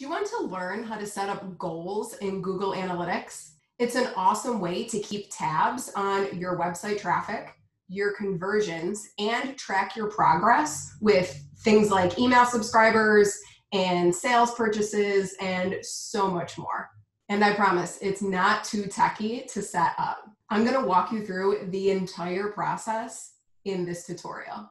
Do you want to learn how to set up goals in Google Analytics? It's an awesome way to keep tabs on your website traffic, your conversions, and track your progress with things like email subscribers and sales purchases and so much more. And I promise it's not too techy to set up. I'm going to walk you through the entire process in this tutorial.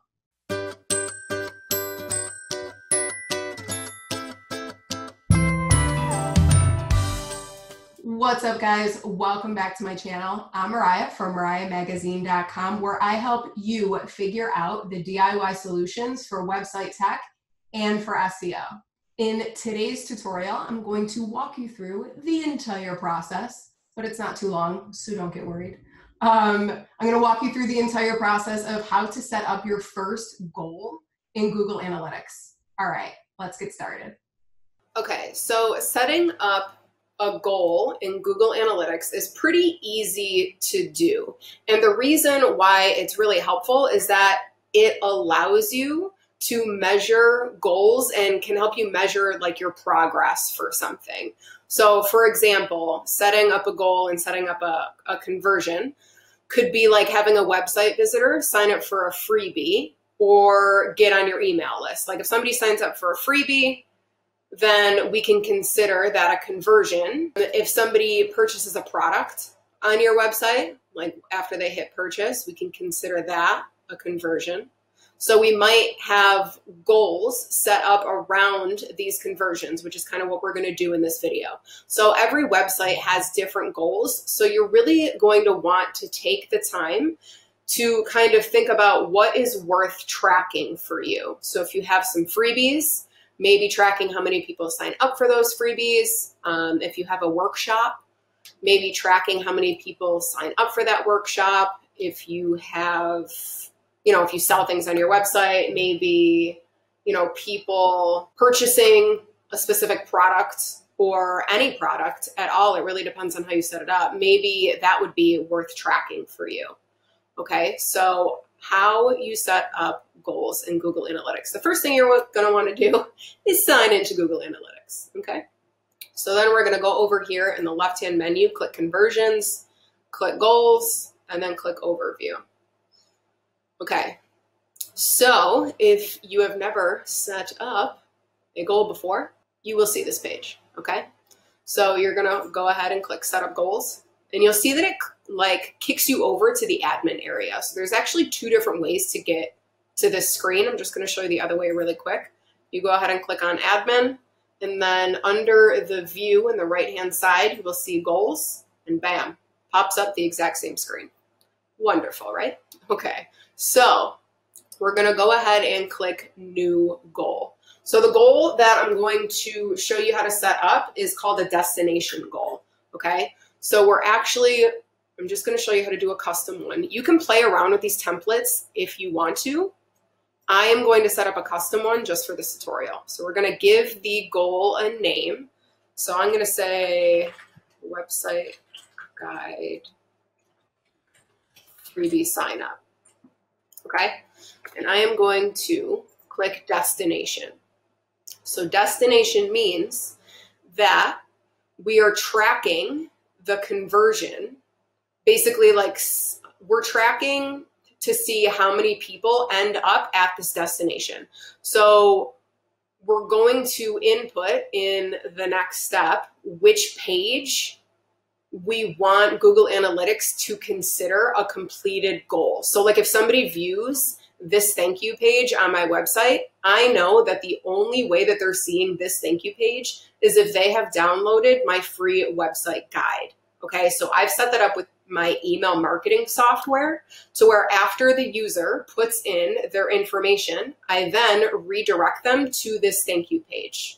What's up, guys? Welcome back to my channel. I'm Mariah from MariahMagazine.com, where I help you figure out the DIY solutions for website tech and for SEO. In today's tutorial, I'm going to walk you through the entire process, but it's not too long, so don't get worried. I'm going to walk you through the entire process of how to set up your first goal in Google Analytics. All right, let's get started. Okay, so setting up a goal in Google Analytics is pretty easy to do. And the reason why it's really helpful is that it allows you to measure goals and can help you measure like your progress for something. So for example, setting up a goal and setting up a conversion could be like having a website visitor sign up for a freebie or get on your email list. Like if somebody signs up for a freebie, then we can consider that a conversion. If somebody purchases a product on your website, like after they hit purchase, we can consider that a conversion. So we might have goals set up around these conversions, which is kind of what we're going to do in this video. So every website has different goals. So you're really going to want to take the time to kind of think about what is worth tracking for you. So if you have some freebies, maybe tracking how many people sign up for those freebies. If you have a workshop, maybe tracking how many people sign up for that workshop. If you have, if you sell things on your website, maybe, people purchasing a specific product or any product at all. It really depends on how you set it up. Maybe that would be worth tracking for you. Okay, so how you set up goals in Google Analytics. The first thing you're gonna wanna do is sign into Google Analytics, okay? So then we're gonna go over here in the left-hand menu, click Conversions, click Goals, and then click Overview. Okay, so if you have never set up a goal before, you will see this page, okay? So you're gonna go ahead and click Set Up Goals, and you'll see that it like kicks you over to the admin area. So there's actually two different ways to get to this screen. I'm just going to show you the other way really quick. You go ahead and click on admin, and then under the view in the right hand side, you will see goals, and bam, pops up the exact same screen. Wonderful, right? Okay, so we're going to go ahead and click new goal. So the goal that I'm going to show you how to set up is called a destination goal. Okay, so we're actually, I'm just going to show you how to do a custom one. You can play around with these templates if you want to. I am going to set up a custom one just for this tutorial. So we're going to give the goal a name. So I'm going to say website guide freebie sign up. Okay. And I am going to click destination. So destination means that we are tracking the conversion. Basically, like we're tracking to see how many people end up at this destination. So we're going to input in the next step which page we want Google Analytics to consider a completed goal. So like if somebody views this thank you page on my website, I know that the only way that they're seeing this thank you page is if they have downloaded my free website guide. Okay, so I've set that up with my email marketing software to where after the user puts in their information, I then redirect them to this thank you page.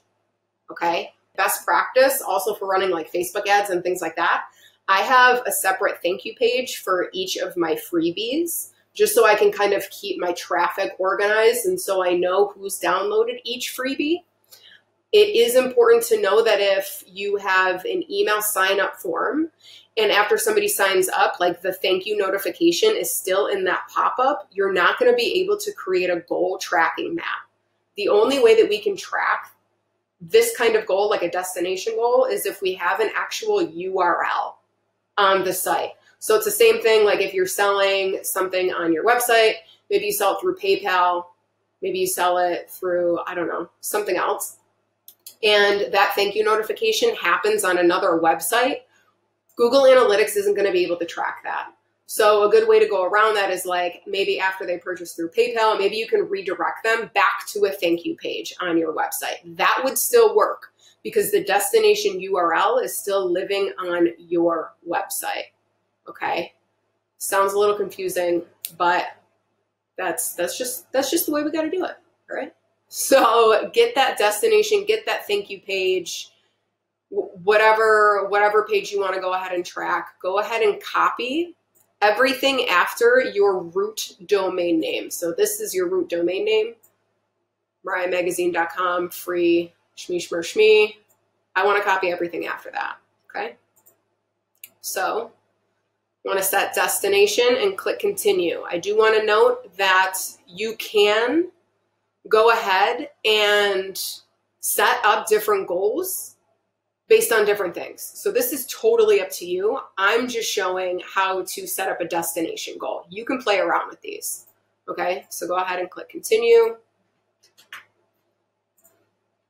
Okay, best practice also for running like Facebook ads and things like that. I have a separate thank you page for each of my freebies just so I can kind of keep my traffic organized and so I know who's downloaded each freebie. It is important to know that if you have an email sign up form and after somebody signs up, like the thank you notification is still in that pop-up, you're not going to be able to create a goal tracking map. The only way that we can track this kind of goal, like a destination goal, is if we have an actual URL on the site. So it's the same thing, like if you're selling something on your website, maybe you sell it through PayPal, maybe you sell it through, I don't know, something else. And that thank you notification happens on another website. Google Analytics isn't going to be able to track that. So a good way to go around that is like maybe after they purchase through PayPal, maybe you can redirect them back to a thank you page on your website. That would still work because the destination URL is still living on your website. Okay. Sounds a little confusing, but that's just the way we got to do it. All right. So get that destination, get that thank you page, whatever page you want to go ahead and track, go ahead and copy everything after your root domain name. So this is your root domain name, MariahMagazine.com, free, shmee, shmer, shmee. I want to copy everything after that, okay? So I want to set destination and click continue. I do want to note that you can go ahead and set up different goals based on different things. So this is totally up to you. I'm just showing how to set up a destination goal. You can play around with these. Okay, so go ahead and click continue.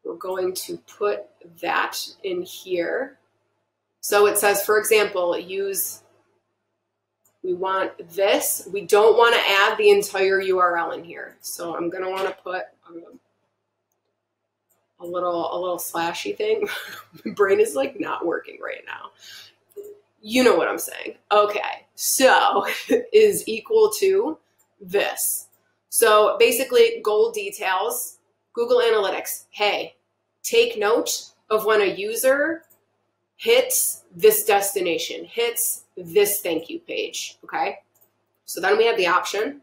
We're going to put that in here. So it says, for example, we want this. We don't want to add the entire URL in here. So I'm going to want to put a little slashy thing. My brain is like not working right now. You know what I'm saying. Okay, so is equal to this. So basically goal details, Google Analytics. Hey, take note of when a user hits this destination, hits this thank you page, okay? So then we have the option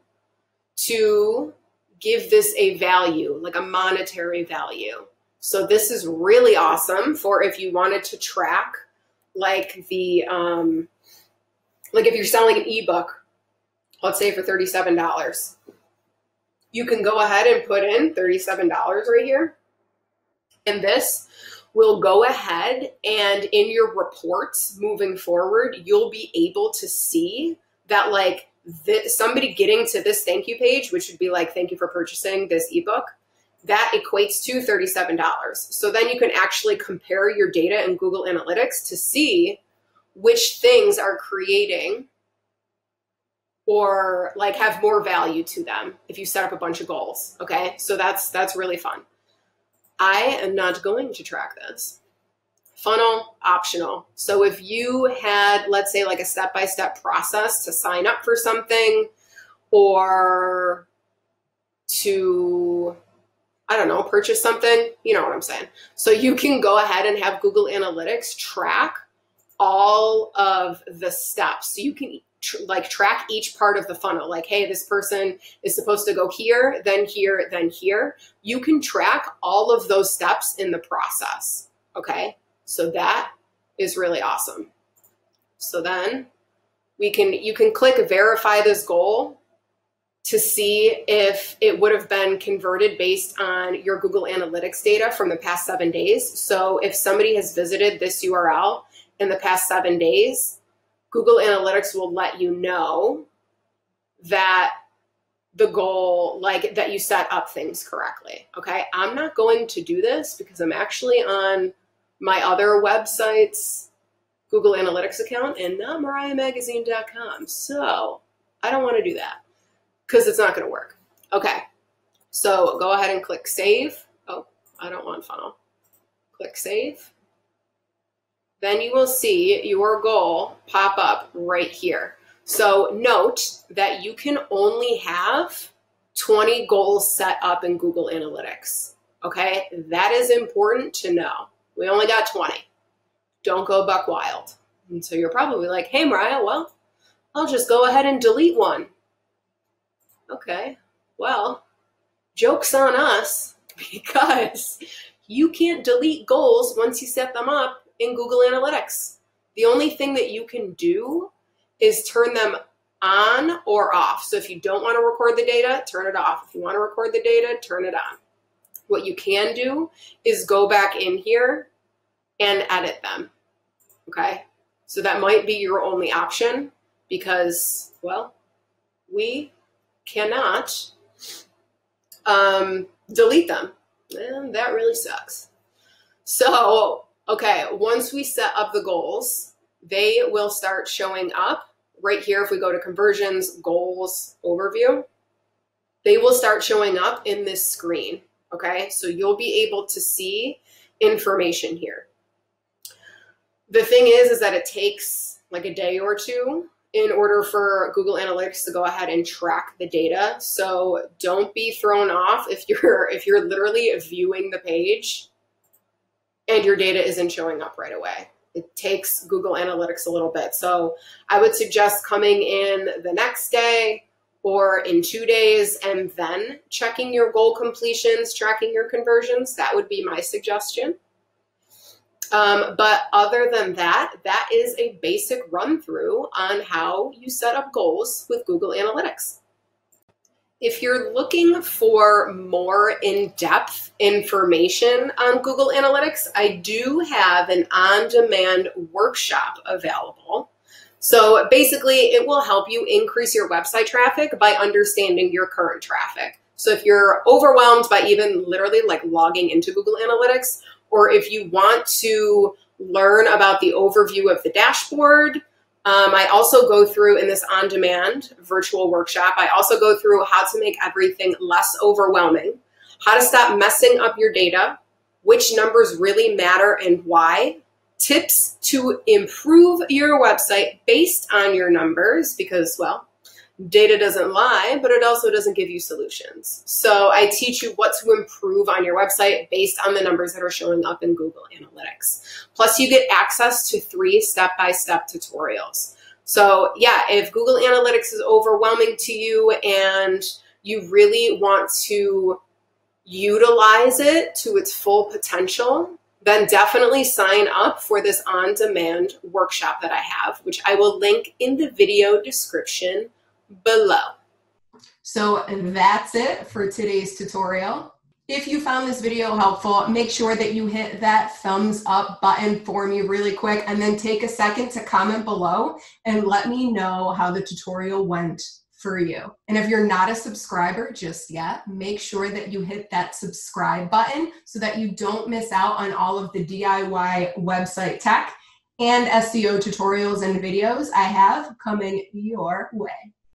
to give this a value, like a monetary value. So this is really awesome for if you wanted to track like the, like if you're selling an ebook, let's say for $37, you can go ahead and put in $37 right here. And this will go ahead and in your reports moving forward, you'll be able to see that like somebody getting to this thank you page, which would be like, thank you for purchasing this ebook. That equates to $37. So then you can actually compare your data in Google Analytics to see which things are creating or like have more value to them if you set up a bunch of goals, okay? So that's really fun. I am not going to track this. Funnel, optional. So if you had, let's say like a step-by-step process to sign up for something or to, I don't know, purchase something, you know what I'm saying. So you can go ahead and have Google Analytics track all of the steps. So you can like track each part of the funnel. Like, hey, this person is supposed to go here, then here, then here. You can track all of those steps in the process, okay? So that is really awesome. So then you can click verify this goal to see if it would have been converted based on your Google Analytics data from the past 7 days. So if somebody has visited this URL in the past 7 days, Google Analytics will let you know that the goal, like that you set up things correctly, okay? I'm not going to do this because I'm actually on my other website's Google Analytics account and not MariahMagazine.com. So I don't want to do that, because it's not going to work. Okay, so go ahead and click save. Oh, I don't want funnel. Click save. Then you will see your goal pop up right here. So note that you can only have 20 goals set up in Google Analytics. Okay, that is important to know. We only got 20. Don't go buck wild. And so you're probably like, hey, Mariah, well, I'll just go ahead and delete one. Okay, well, joke's on us because you can't delete goals once you set them up in Google Analytics. The only thing that you can do is turn them on or off. So if you don't want to record the data, turn it off. If you want to record the data, turn it on. What you can do is go back in here and edit them, okay? So that might be your only option because, well, we cannot delete them. And that really sucks. So, okay, once we set up the goals, they will start showing up right here. If we go to conversions, goals, overview, they will start showing up in this screen. Okay, so you'll be able to see information here. The thing is that it takes like a day or two in order for Google Analytics to go ahead and track the data. So don't be thrown off if you're literally viewing the page and your data isn't showing up right away. It takes Google Analytics a little bit. So I would suggest coming in the next day or in 2 days and then checking your goal completions, tracking your conversions. That would be my suggestion. But other than that, that is a basic run through on how you set up goals with Google Analytics. If you're looking for more in-depth information on Google Analytics, I do have an on-demand workshop available. So basically, it will help you increase your website traffic by understanding your current traffic. So if you're overwhelmed by even literally like logging into Google Analytics, or if you want to learn about the overview of the dashboard, I also go through in this on-demand virtual workshop, I also go through how to make everything less overwhelming, how to stop messing up your data, which numbers really matter and why, tips to improve your website based on your numbers because, well, data doesn't lie, but it also doesn't give you solutions. So I teach you what to improve on your website based on the numbers that are showing up in Google Analytics. Plus you get access to 3 step-by-step tutorials. So yeah, if Google Analytics is overwhelming to you and you really want to utilize it to its full potential, then definitely sign up for this on-demand workshop that I have, which I will link in the video description below. So that's it for today's tutorial. If you found this video helpful, make sure that you hit that thumbs up button for me really quick and then take a second to comment below and let me know how the tutorial went for you. And if you're not a subscriber just yet, make sure that you hit that subscribe button so that you don't miss out on all of the DIY website tech and SEO tutorials and videos I have coming your way.